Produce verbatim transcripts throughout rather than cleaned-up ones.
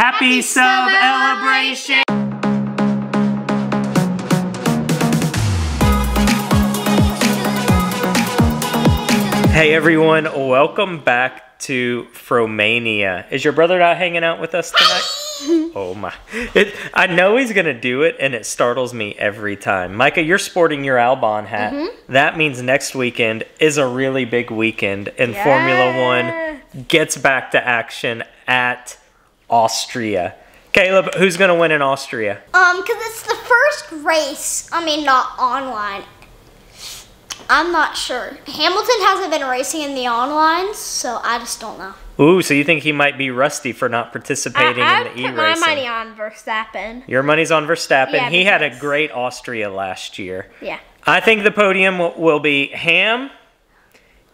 Happy celebration! Hey everyone, welcome back to Fromania. Is your brother not hanging out with us tonight? Oh my. It, I know he's gonna do it and it startles me every time. Micah, you're sporting your Albon hat. Mm-hmm. That means next weekend is a really big weekend and yeah. Formula One gets back to action at Austria. Caleb, who's gonna win in Austria? Um, because it's the first race, I mean not online. I'm not sure. Hamilton hasn't been racing in the online, so I just don't know. Ooh, so you think he might be rusty for not participating I, in the e-racing? I put my money on Verstappen. Your money's on Verstappen. Yeah, he had a great Austria last year. Yeah. I think the podium will be Ham,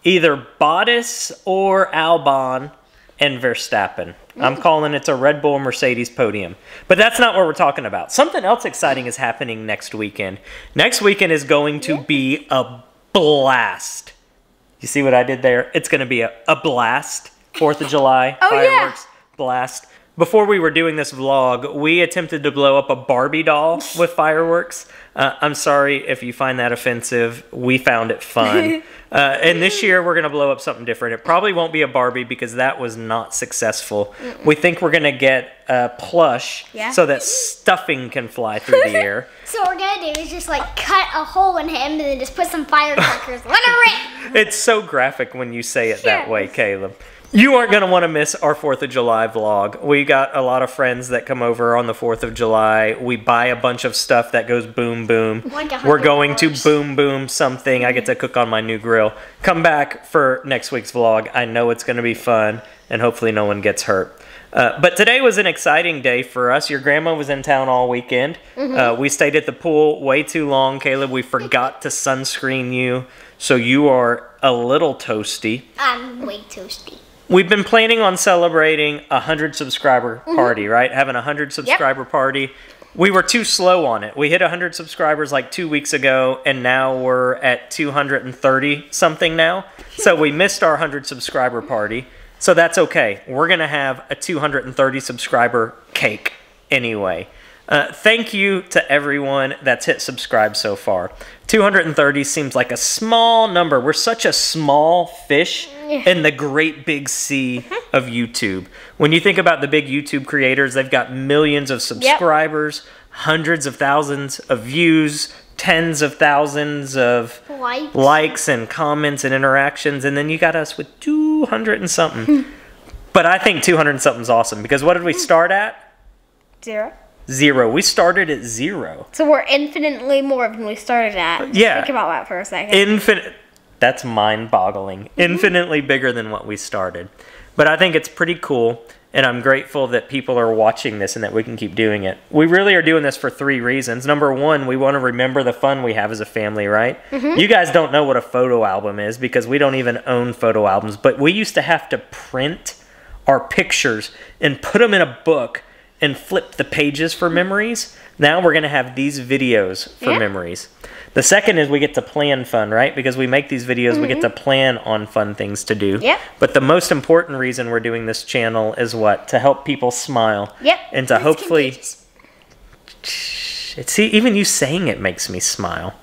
either Bottas or Albon, and Verstappen. Mm-hmm. I'm calling it's a Red Bull Mercedes podium. But that's not what we're talking about. Something else exciting is happening next weekend. Next weekend is going to yeah. be a blast. You see what I did there? It's going to be a, a blast. fourth of July, oh, fireworks, yeah. blast. Before we were doing this vlog, we attempted to blow up a Barbie doll with fireworks. Uh, I'm sorry if you find that offensive. We found it fun. uh, and this year, we're going to blow up something different. It probably won't be a Barbie because that was not successful. Mm-mm. We think we're going to get a plush yeah. so that stuffing can fly through the air. So what we're going to do is just like cut a hole in him and then just put some firecrackers on it. It's so graphic when you say it that way, Caleb. You aren't going to want to miss our fourth of July vlog. We got a lot of friends that come over on the fourth of July. We buy a bunch of stuff that goes boom, boom. We're going to boom, boom something. I get to cook on my new grill. Come back for next week's vlog. I know it's going to be fun, and hopefully no one gets hurt. Uh, but today was an exciting day for us. Your grandma was in town all weekend. Mm-hmm. uh, we stayed at the pool way too long, Caleb. We forgot to sunscreen you, so you are a little toasty. I'm way toasty. We've been planning on celebrating a hundred subscriber party, mm-hmm. right? Having a hundred subscriber yep. party. We were too slow on it. We hit a hundred subscribers like two weeks ago, and now we're at two hundred thirty something now. So we missed our hundred subscriber party. So that's okay. We're gonna have a two hundred thirty subscriber cake anyway. Uh, thank you to everyone that's hit subscribe so far. two hundred thirty seems like a small number. We're such a small fish in the great big sea of YouTube. When you think about the big YouTube creators, they've got millions of subscribers, yep. hundreds of thousands of views, tens of thousands of likes, likes and comments and interactions, and then you got us with two hundred and something. But I think two hundred and something's awesome because what did we start at? Zero. Zero. We started at zero. So we're infinitely more than we started at. Yeah. Think about that for a second. Infinite. That's mind-boggling. Mm-hmm. Infinitely bigger than what we started. But I think it's pretty cool, and I'm grateful that people are watching this and that we can keep doing it. We really are doing this for three reasons. Number one, we want to remember the fun we have as a family, right? Mm-hmm. You guys don't know what a photo album is because we don't even own photo albums, but we used to have to print our pictures and put them in a book and flip the pages for memories. Now we're gonna have these videos for yeah. memories. The second is we get to plan fun, right? Because we make these videos, mm-hmm. we get to plan on fun things to do. Yep. But the most important reason we're doing this channel is what? To help people smile. Yep. And to That's hopefully, contagious. It's, even you saying it makes me smile.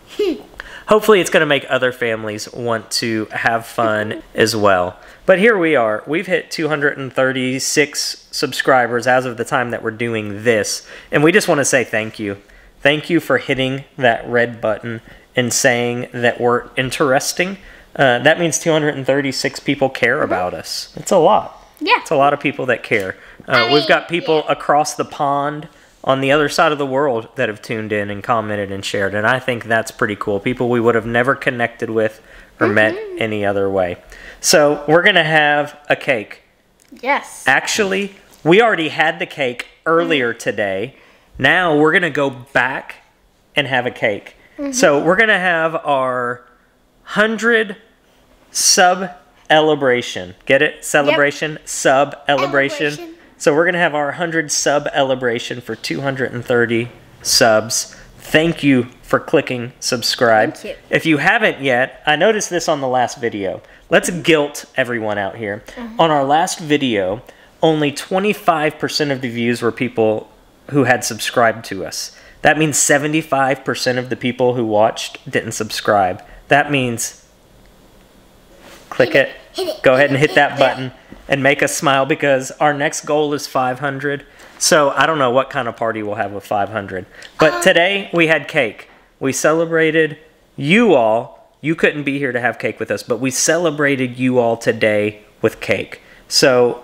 Hopefully it's gonna make other families want to have fun as well. But here we are. We've hit two hundred thirty-six subscribers as of the time that we're doing this. And we just want to say thank you. Thank you for hitting that red button and saying that we're interesting. Uh, that means two hundred thirty-six people care mm-hmm. about us. It's a lot. Yeah. It's a lot of people that care. Uh, I mean, we've got people yeah. across the pond on the other side of the world that have tuned in and commented and shared. And I think that's pretty cool. People we would have never connected with or mm-hmm. met any other way. So we're going to have a cake. Yes. Actually, we already had the cake earlier today. Now we're going to go back and have a cake. Mm-hmm. So we're going to have our one hundred sub celebration. Get it? Celebration, yep. sub celebration. So we're going to have our one hundred sub celebration for two hundred thirty subs. Thank you for clicking subscribe. Thank you. If you haven't yet, I noticed this on the last video. Let's guilt everyone out here. Mm-hmm. On our last video, only twenty-five percent of the views were people who had subscribed to us. That means seventy-five percent of the people who watched didn't subscribe. That means click it, go ahead and hit that button and make us smile, because our next goal is five hundred. So I don't know what kind of party we'll have with five hundred. But today we had cake. We celebrated you all. You couldn't be here to have cake with us, but we celebrated you all today with cake. So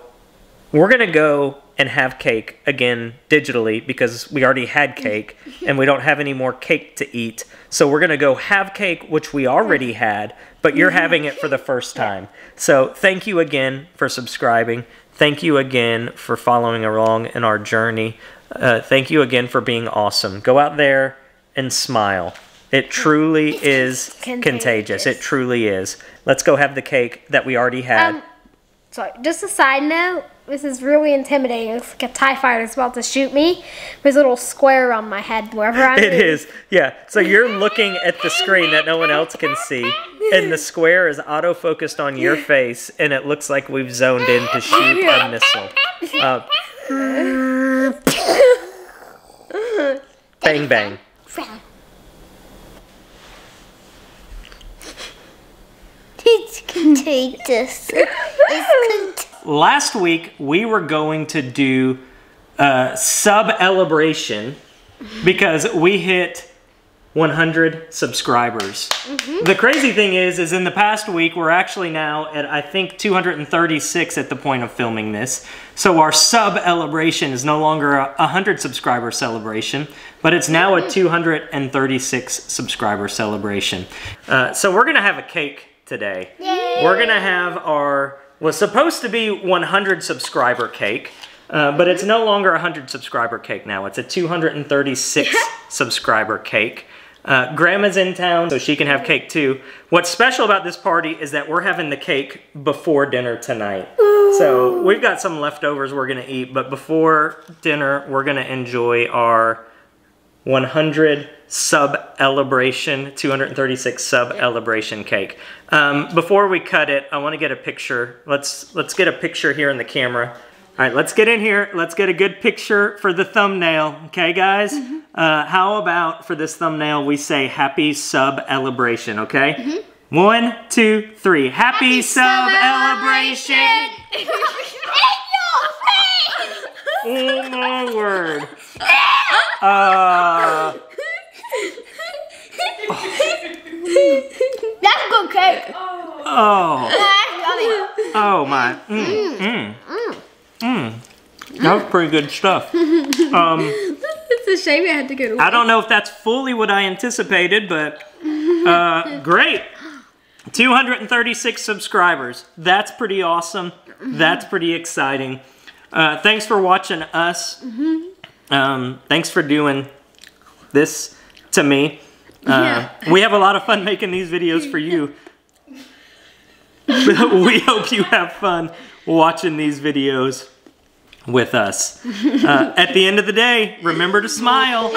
we're going to go and have cake again digitally, because we already had cake and we don't have any more cake to eat. So we're going to go have cake, which we already had, but you're having it for the first time. So thank you again for subscribing. Thank you again for following along in our journey. Uh, thank you again for being awesome. Go out there and smile. It truly is contagious. contagious. It truly is. Let's go have the cake that we already had. Um, sorry, just a side note. This is really intimidating. It's like a TIE fighter is about to shoot me with a little square on my head wherever I'm It in. is, yeah. So you're looking at the screen that no one else can see, and the square is auto-focused on your face, and it looks like we've zoned in to shoot a missile. Uh, bang, bang. It's contagious. It's contagious. Last week, we were going to do uh, sub-celebration because we hit one hundred subscribers. Mm-hmm. The crazy thing is, is in the past week, we're actually now at, I think, two hundred thirty-six at the point of filming this. So our sub-celebration is no longer a one hundred subscriber celebration, but it's now a two hundred thirty-six subscriber celebration. Uh, so we're going to have a cake today. Yay. We're going to have our... was supposed to be one hundred subscriber cake, uh, but it's no longer one hundred subscriber cake now. It's a two hundred thirty-six subscriber cake. Uh, Grandma's in town, so she can have cake too. What's special about this party is that we're having the cake before dinner tonight. Ooh. So we've got some leftovers we're gonna eat, but before dinner, we're gonna enjoy our one hundred sub-celebration, two hundred thirty-six sub-celebration cake. Um, before we cut it, I want to get a picture. Let's let's get a picture here in the camera. All right, let's get in here. Let's get a good picture for the thumbnail. Okay, guys? Mm-hmm. uh, how about for this thumbnail we say happy sub-celebration, okay? Mm-hmm. One, two, three. Happy, happy sub-celebration! In your face! Oh, my word. Uh, That's good cake. Oh. Oh my. Mm, mm, mm. Mm. That was pretty good stuff. Um, it's a shame I had to get away. I don't know if that's fully what I anticipated, but uh, great. two hundred thirty-six subscribers. That's pretty awesome. That's pretty exciting. Uh, thanks for watching us. Um, thanks for doing this to me. Uh, yeah. We have a lot of fun making these videos for you. We hope you have fun watching these videos with us. Uh, at the end of the day, remember to smile.